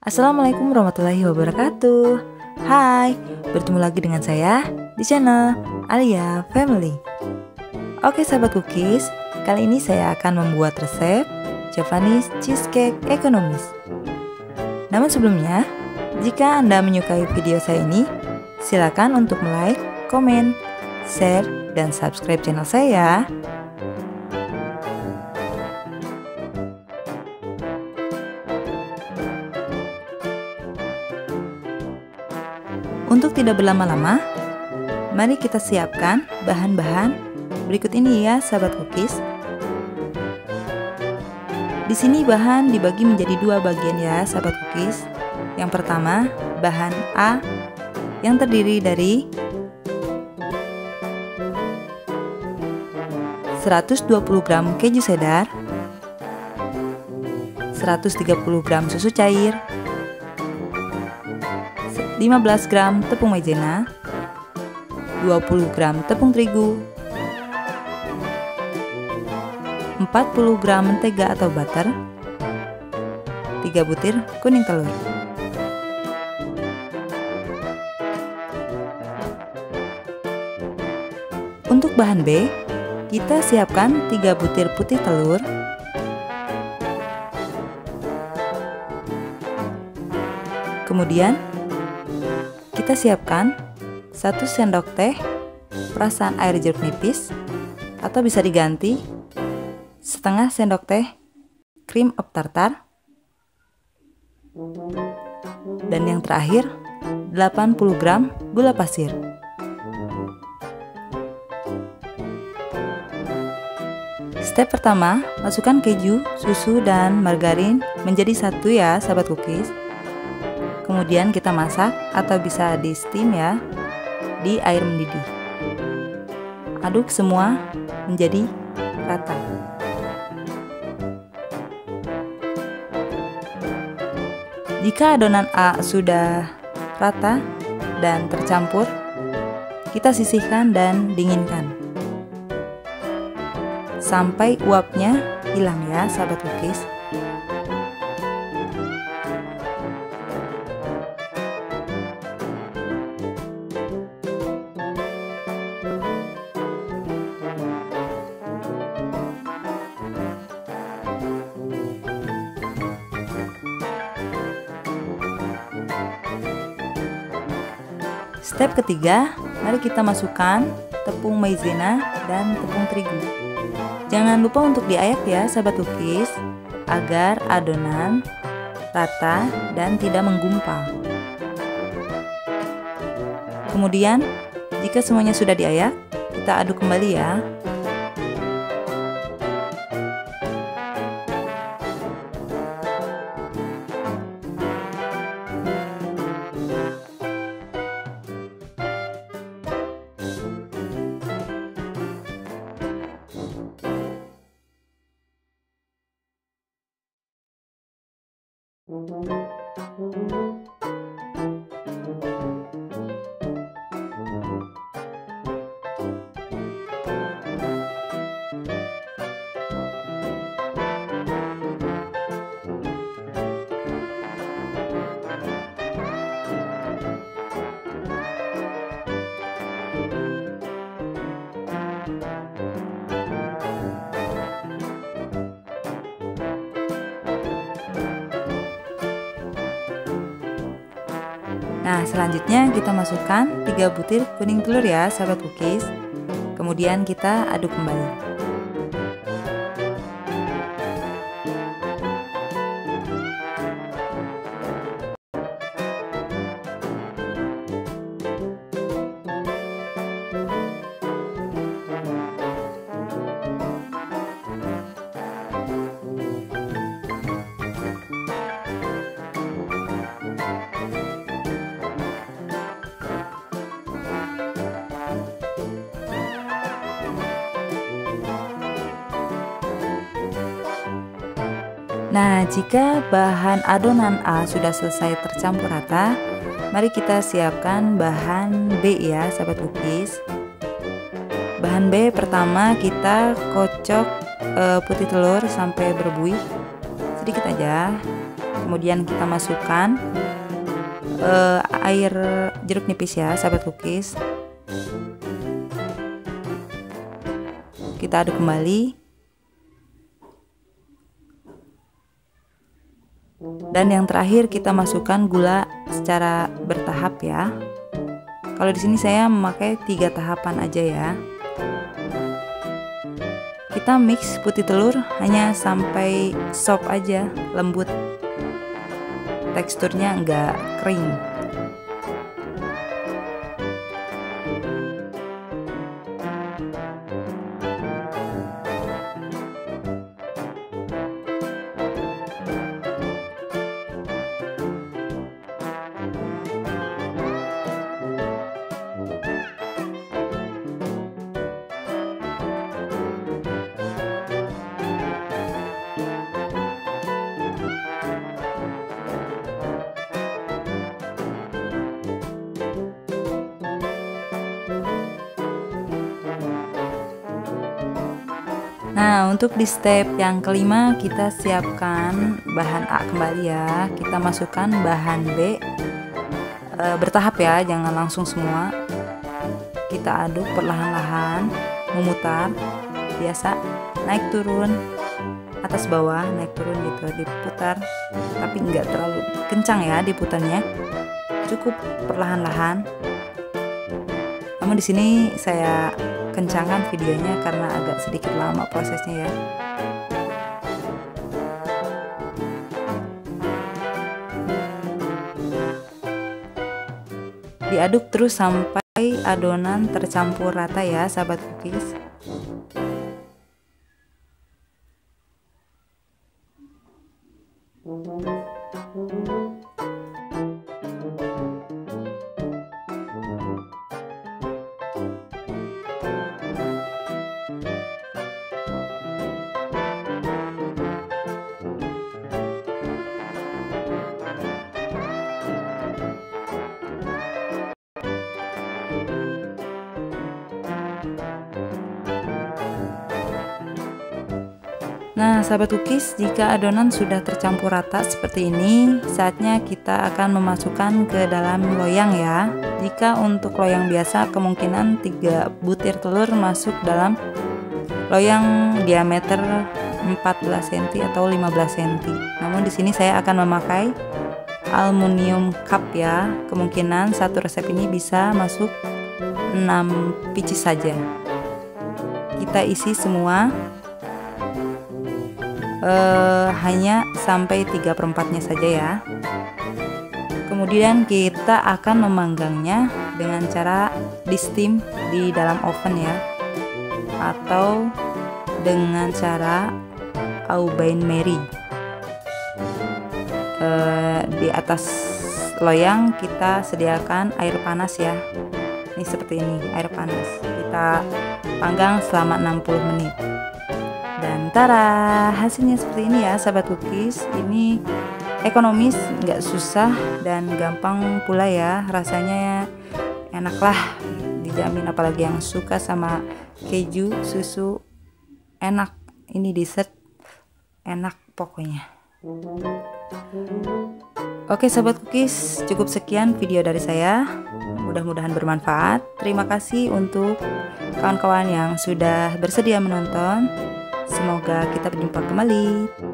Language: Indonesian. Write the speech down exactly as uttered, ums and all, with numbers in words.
Assalamualaikum warahmatullahi wabarakatuh. Hai, bertemu lagi dengan saya di channel Aliya Family. Oke sahabat cookies, kali ini saya akan membuat resep Japanese Cheesecake Ekonomis. Namun sebelumnya, jika Anda menyukai video saya ini, silakan untuk like, komen, share, dan subscribe channel saya. Untuk tidak berlama-lama, mari kita siapkan bahan-bahan berikut ini ya sahabat cookies. Di sini bahan dibagi menjadi dua bagian ya sahabat cookies. Yang pertama bahan A yang terdiri dari seratus dua puluh gram keju cheddar, seratus tiga puluh gram susu cair, lima belas gram tepung maizena, dua puluh gram tepung terigu, empat puluh gram mentega atau butter, tiga butir kuning telur. Untuk bahan B, kita siapkan tiga butir putih telur, kemudian kita siapkan satu sendok teh perasan air jeruk nipis atau bisa diganti setengah sendok teh krim of tartar, dan yang terakhir delapan puluh gram gula pasir. Step pertama, masukkan keju, susu, dan margarin menjadi satu ya sahabat cookies. Kemudian kita masak atau bisa di steam ya, di air mendidih. Aduk semua menjadi rata. Jika adonan A sudah rata dan tercampur, kita sisihkan dan dinginkan sampai uapnya hilang ya sahabat cookies. Step ketiga, mari kita masukkan tepung maizena dan tepung terigu. Jangan lupa untuk diayak ya sahabat cookies, agar adonan rata dan tidak menggumpal. Kemudian jika semuanya sudah diayak, kita aduk kembali ya. Nah, selanjutnya kita masukkan tiga butir kuning telur ya sahabat cookies. Kemudian kita aduk kembali. Nah, jika bahan adonan A sudah selesai tercampur rata, mari kita siapkan bahan B ya sahabat cookies. Bahan B pertama kita kocok e, putih telur sampai berbuih sedikit aja. kemudian kita masukkan uh, air jeruk nipis ya sahabat Cookies. Kita aduk kembali. Dan yang terakhir kita masukkan gula secara bertahap ya. Kalau di sini saya memakai tiga tahapan aja ya. Kita mix putih telur hanya sampai soft aja, lembut. Teksturnya enggak kering. Nah, untuk di step yang kelima kita siapkan bahan A kembali ya. Kita masukkan bahan B e, bertahap ya, jangan langsung semua. Kita aduk perlahan-lahan, memutar biasa, naik turun, atas bawah, naik turun gitu, diputar. Tapi nggak terlalu kencang ya diputarnya, cukup perlahan-lahan. Namun di sini saya kencangkan videonya karena agak sedikit lama prosesnya ya. Diaduk terus sampai adonan tercampur rata ya sahabat Cookies. Nah sahabat Cookies, jika adonan sudah tercampur rata seperti ini, saatnya kita akan memasukkan ke dalam loyang ya. Jika untuk loyang biasa kemungkinan tiga butir telur masuk dalam loyang diameter empat belas sentimeter atau lima belas sentimeter. Namun di sini saya akan memakai aluminium cup ya. Kemungkinan satu resep ini bisa masuk enam biji saja. Kita isi semua. Uh, hanya sampai tiga perempatnya saja ya. Kemudian kita akan memanggangnya dengan cara di steam di dalam oven ya, atau dengan cara au bain marie. Uh, di atas loyang kita sediakan air panas ya. Ini seperti ini, air panas. Kita panggang selama enam puluh menit. Dan tara, hasilnya seperti ini ya sahabat Cookies. Ini ekonomis, nggak susah dan gampang pula ya. Rasanya enak lah, dijamin, apalagi yang suka sama keju, susu. Enak, ini dessert enak pokoknya. Oke sahabat Cookies, cukup sekian video dari saya. Mudah-mudahan bermanfaat. Terima kasih untuk kawan-kawan yang sudah bersedia menonton. Semoga kita berjumpa kembali.